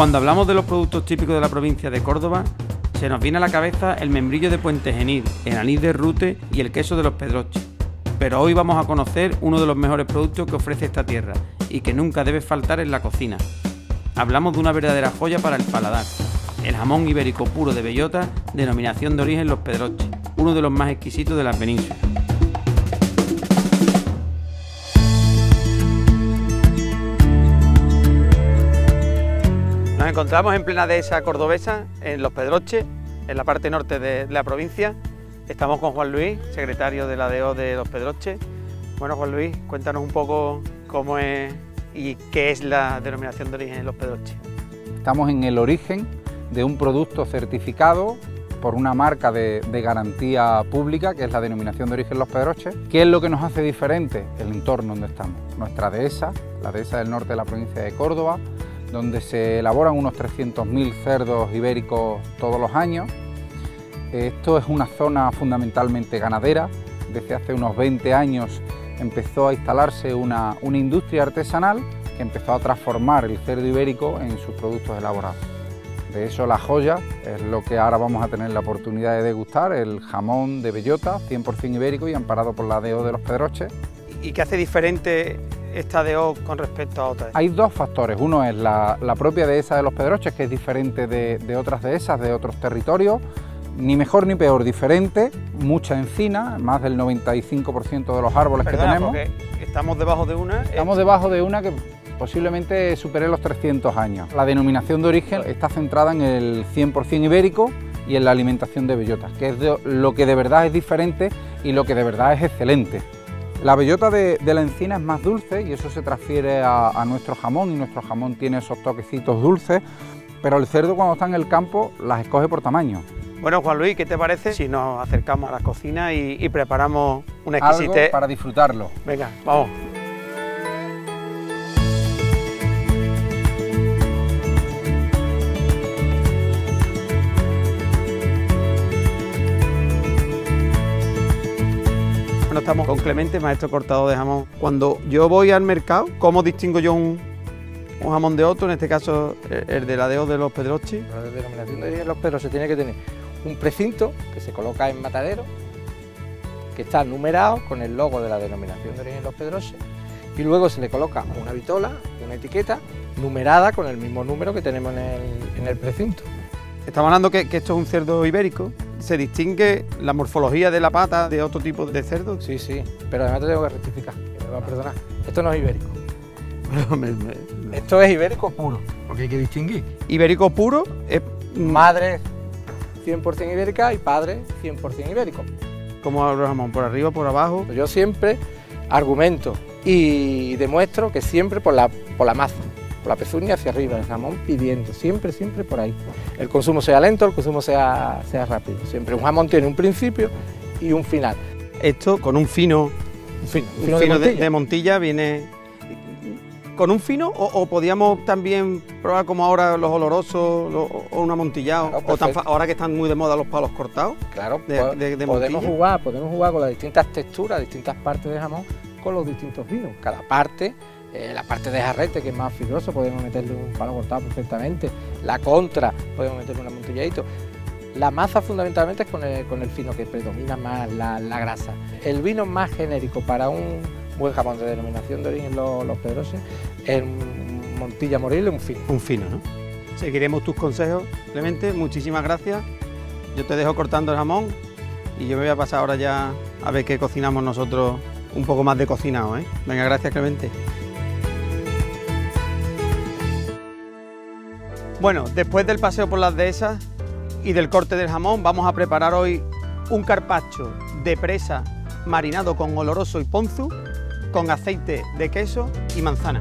Cuando hablamos de los productos típicos de la provincia de Córdoba, se nos viene a la cabeza el membrillo de Puente Genil, el anís de Rute y el queso de Los Pedroches. Pero hoy vamos a conocer uno de los mejores productos que ofrece esta tierra y que nunca debe faltar en la cocina. Hablamos de una verdadera joya para el paladar, el jamón ibérico puro de bellota, denominación de origen Los Pedroches, uno de los más exquisitos de la península. Nos encontramos en plena dehesa cordobesa, en Los Pedroches, en la parte norte de la provincia. Estamos con Juan Luis, secretario de la DO de Los Pedroches. Bueno, Juan Luis, cuéntanos un poco cómo es y qué es la denominación de origen en Los Pedroches. Estamos en el origen de un producto certificado por una marca de garantía pública, que es la denominación de origen Los Pedroches. ¿Qué es lo que nos hace diferente? El entorno donde estamos. Nuestra dehesa, la dehesa del norte de la provincia de Córdoba, donde se elaboran unos 300.000 cerdos ibéricos todos los años. Esto es una zona fundamentalmente ganadera. Desde hace unos 20 años empezó a instalarse una industria artesanal que empezó a transformar el cerdo ibérico en sus productos elaborados. De eso la joya es lo que ahora vamos a tener la oportunidad de degustar, el jamón de bellota 100% ibérico y amparado por la DO de Los Pedroches. ¿Y qué hace diferente esta DO con respecto a otras? Hay dos factores. Uno es la propia dehesa de Los Pedroches, que es diferente de otras dehesas, de otros territorios. Ni mejor ni peor, diferente, mucha encina, más del 95% de los árboles que tenemos. Estamos debajo de una. Estamos debajo de una que posiblemente supere los 300 años. La denominación de origen está centrada en el 100% ibérico y en la alimentación de bellotas, que es lo que de verdad es diferente y lo que de verdad es excelente. La bellota de la encina es más dulce y eso se transfiere a nuestro jamón, y nuestro jamón tiene esos toquecitos dulces, pero el cerdo, cuando está en el campo, las escoge por tamaño. Bueno, Juan Luis, ¿qué te parece si nos acercamos a la cocina y preparamos una exquisitez? Algo para disfrutarlo. Venga, vamos. Bueno, estamos con Clemente, maestro cortador de jamón. Cuando yo voy al mercado, ¿cómo distingo yo un jamón de otro? En este caso, el de la DO de Los Pedroches. La denominación de origen Los Pedroches tiene que tener un precinto que se coloca en matadero, que está numerado con el logo de la denominación de origen Los Pedroches, y luego se le coloca una vitola, una etiqueta numerada con el mismo número que tenemos en el precinto. Estamos hablando que esto es un cerdo ibérico. ¿Se distingue la morfología de la pata de otro tipo de cerdo? Sí, sí, pero además te tengo que rectificar, que me va a perdonar. Esto no es ibérico. Esto es ibérico puro. Porque hay que distinguir. Ibérico puro es madre 100% ibérica y padre 100% ibérico. ¿Cómo abro el jamón? ¿Por arriba, por abajo? Yo siempre argumento y demuestro que siempre por la maza, por la pezuña hacia arriba, el jamón pidiendo, siempre, siempre por ahí. El consumo sea lento, el consumo sea rápido. Siempre un jamón tiene un principio y un final. Esto con un fino de Montilla viene. ¿Con un fino o podíamos también probar como ahora los olorosos o un amontillado? Claro, ahora que están muy de moda los palos cortados. Claro, de podemos jugar con las distintas texturas, distintas partes del jamón, con los distintos vinos. Cada parte, la parte de jarrete, que es más fibroso, podemos meterle un palo cortado perfectamente. La contra, podemos meterle un amontilladito. La masa fundamentalmente es con el fino, que predomina más la grasa. El vino más genérico para un buen jamón de denominación de origen Los Pedroches, en Montilla-Moriles, un fino. Un fino, ¿no? Seguiremos tus consejos, Clemente, muchísimas gracias. Yo te dejo cortando el jamón y yo me voy a pasar ahora ya a ver qué cocinamos nosotros, un poco más de cocinado, ¿eh? Venga, gracias, Clemente. Bueno, después del paseo por las dehesas y del corte del jamón, vamos a preparar hoy un carpaccio de presa marinado con oloroso y ponzu, con aceite de queso y manzana.